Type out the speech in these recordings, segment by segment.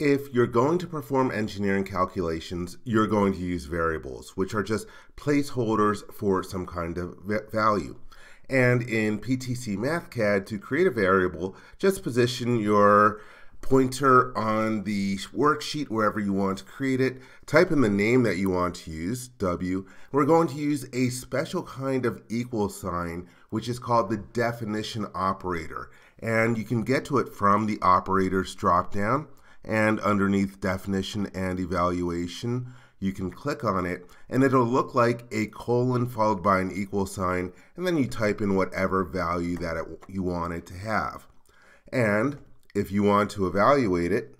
If you're going to perform engineering calculations, you're going to use variables, which are just placeholders for some kind of value. And in PTC Mathcad, to create a variable, just position your pointer on the worksheet wherever you want to create it. Type in the name that you want to use, W. We're going to use a special kind of equal sign, which is called the definition operator. And you can get to it from the operators dropdown. And underneath definition and evaluation, you can click on it and it'll look like a colon followed by an equal sign, and then you type in whatever value that you want it to have. And if you want to evaluate it,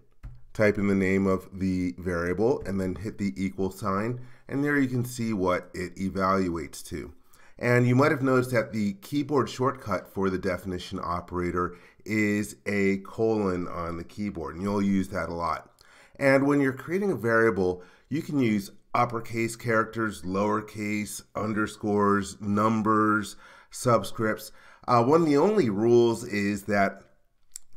type in the name of the variable and then hit the equal sign, and there you can see what it evaluates to. And you might have noticed that the keyboard shortcut for the definition operator is a colon on the keyboard, and you'll use that a lot. And when you're creating a variable, you can use uppercase characters, lowercase, underscores, numbers, subscripts. One of the only rules is that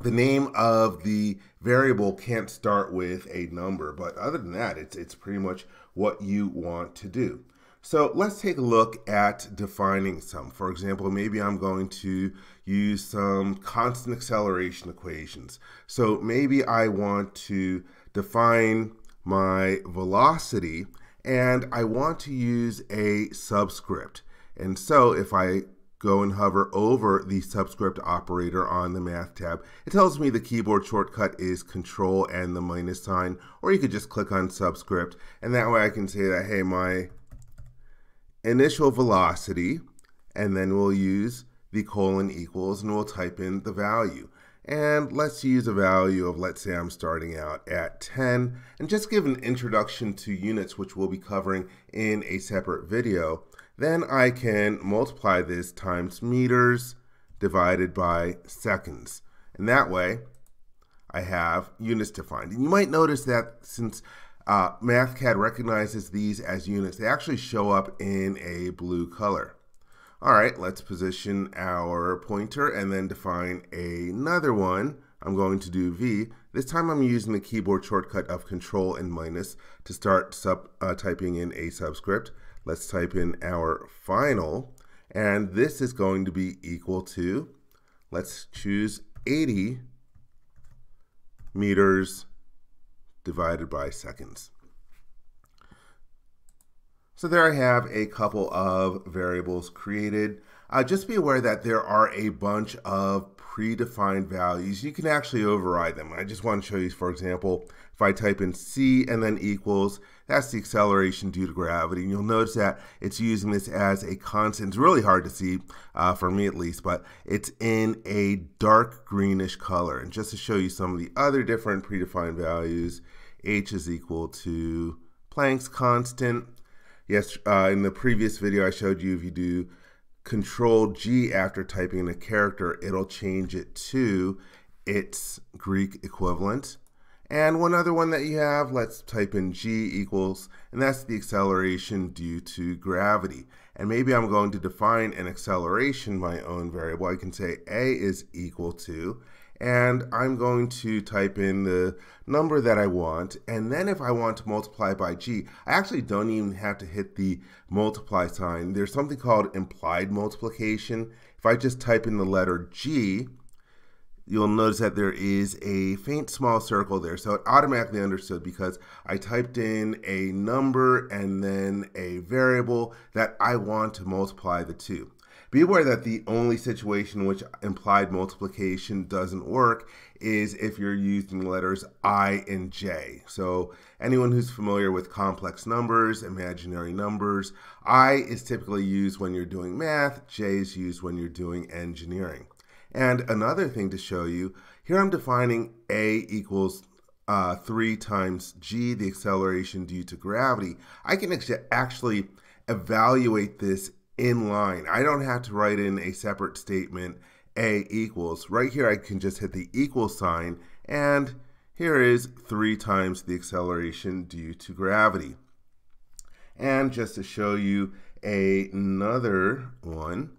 the name of the variable can't start with a number, but other than that, it's pretty much what you want to do. So let's take a look at defining some. For example, maybe I'm going to use some constant acceleration equations. So maybe I want to define my velocity and I want to use a subscript. And so if I go and hover over the subscript operator on the Math tab, it tells me the keyboard shortcut is Control and the minus sign, or you could just click on subscript, and that way I can say that, hey, my initial velocity, and then we'll use the colon equals and we'll type in the value. And let's use a value of, let's say I'm starting out at 10, and just give an introduction to units, which we'll be covering in a separate video. Then I can multiply this times meters divided by seconds, and that way I have units defined. And you might notice that since Mathcad recognizes these as units, they actually show up in a blue color. All right, let's position our pointer and then define another one. I'm going to do V. This time I'm using the keyboard shortcut of Control and minus to start typing in a subscript. Let's type in our final, and this is going to be equal to, let's choose 80 meters divided by seconds. So there I have a couple of variables created. Just be aware that there are a bunch of predefined values. You can actually override them. I just want to show you, for example, if I type in C and then equals, that's the acceleration due to gravity. And you'll notice that it's using this as a constant. It's really hard to see, for me at least, but it's in a dark greenish color. And just to show you some of the other different predefined values, H is equal to Planck's constant. Yes, in the previous video I showed you, if you do Control G after typing in a character, it'll change it to its Greek equivalent. And one other one that you have, let's type in G equals, and that's the acceleration due to gravity. And maybe I'm going to define an acceleration, my own variable. I can say A is equal to, and I'm going to type in the number that I want. And then if I want to multiply by G, I actually don't even have to hit the multiply sign. There's something called implied multiplication. If I just type in the letter G, you'll notice that there is a faint small circle there. So it automatically understood because I typed in a number and then a variable that I want to multiply the two. Be aware that the only situation in which implied multiplication doesn't work is if you're using letters I and J. So anyone who's familiar with complex numbers, imaginary numbers, I is typically used when you're doing math, J is used when you're doing engineering. And another thing to show you, here I'm defining A equals 3 times G, the acceleration due to gravity. I can actually evaluate this in line. I don't have to write in a separate statement, A equals. Right here I can just hit the equal sign, and here is 3 times the acceleration due to gravity. And just to show you another one,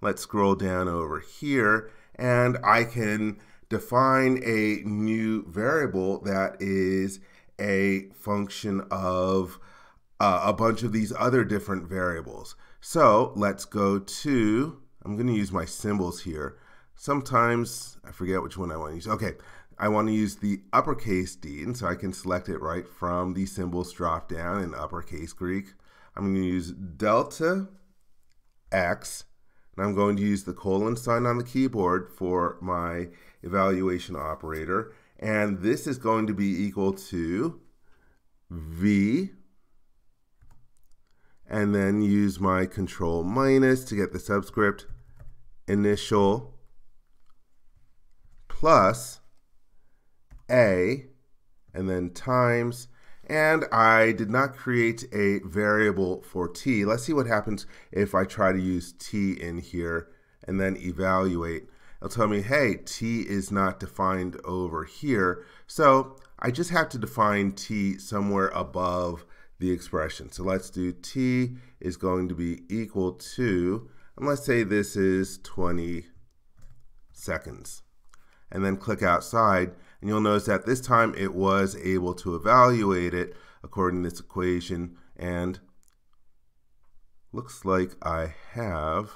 let's scroll down over here, and I can define a new variable that is a function of a bunch of these other different variables. So let's go to, I'm going to use my symbols here. Sometimes I forget which one I want to use. Okay, I want to use the uppercase D, and so I can select it right from the symbols drop down in uppercase Greek. I'm going to use delta X, and I'm going to use the colon sign on the keyboard for my evaluation operator. And this is going to be equal to V, and then use my control minus to get the subscript, initial, plus A, and then times. And I did not create a variable for T. Let's see what happens if I try to use T in here and then evaluate. It'll tell me, hey, T is not defined over here. So I just have to define T somewhere above the expression. So let's do T is going to be equal to, and let's say this is 20 seconds. And then click outside, and you'll notice that this time it was able to evaluate it according to this equation, and looks like I have,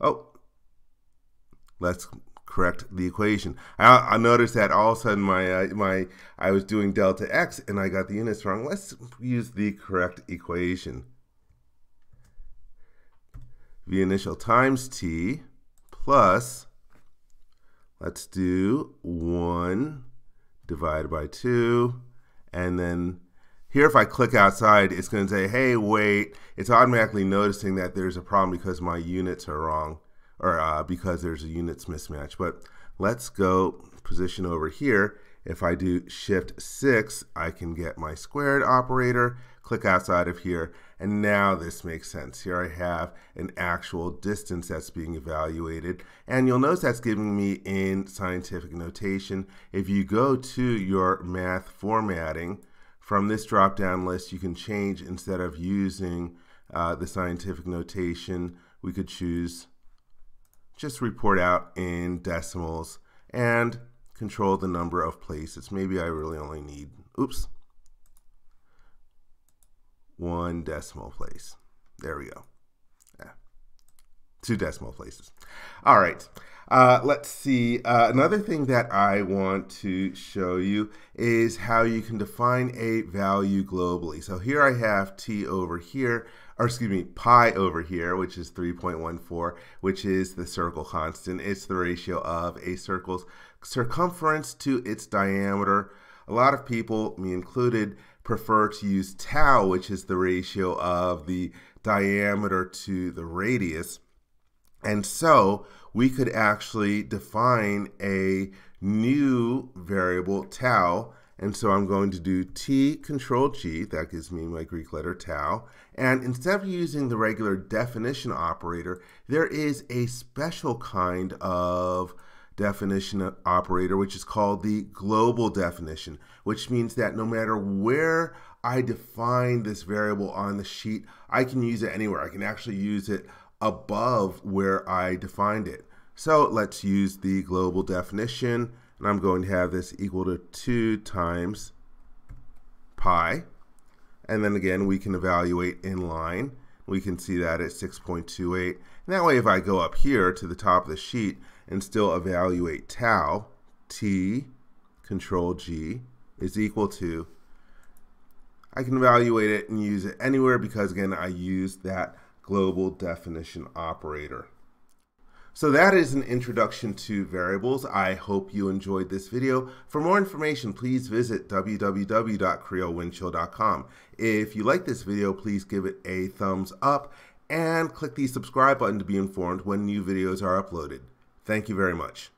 oh, let's correct the equation. I noticed that all of a sudden I was doing delta X and I got the units wrong. Let's use the correct equation. V initial times T plus, let's do 1 divided by 2, and then here if I click outside, it's going to say, hey, wait, it's automatically noticing that there's a problem because my units are wrong, or because there's a units mismatch. But let's go position over here. If I do shift 6, I can get my squared operator, click outside of here, and now this makes sense. Here I have an actual distance that's being evaluated, and you'll notice that's giving me in scientific notation. If you go to your math formatting, from this drop-down list you can change, instead of using the scientific notation, we could choose just report out in decimals and control the number of places. Maybe I really only need, oops, 1 decimal place. There we go. Yeah. 2 decimal places. All right. Let's see. Another thing that I want to show you is how you can define a value globally. So here I have T over here, or excuse me, pi over here, which is 3.14, which is the circle constant. It's the ratio of a circle's circumference to its diameter. A lot of people, me included, prefer to use tau, which is the ratio of the diameter to the radius. And so we could actually define a new variable, tau. And so I'm going to do T control G, that gives me my Greek letter tau. And instead of using the regular definition operator, there is a special kind of definition operator, which is called the global definition, which means that no matter where I define this variable on the sheet, I can use it anywhere. I can actually use it above where I defined it. So let's use the global definition, and I'm going to have this equal to 2 times pi. And then again, we can evaluate in line. We can see that at 6.28. And that way, if I go up here to the top of the sheet and still evaluate tau, T control G is equal to, I can evaluate it and use it anywhere because again, I use that global definition operator. So that is an introduction to variables. I hope you enjoyed this video. For more information, please visit www.creowindchill.com. If you like this video, please give it a thumbs up and click the subscribe button to be informed when new videos are uploaded. Thank you very much.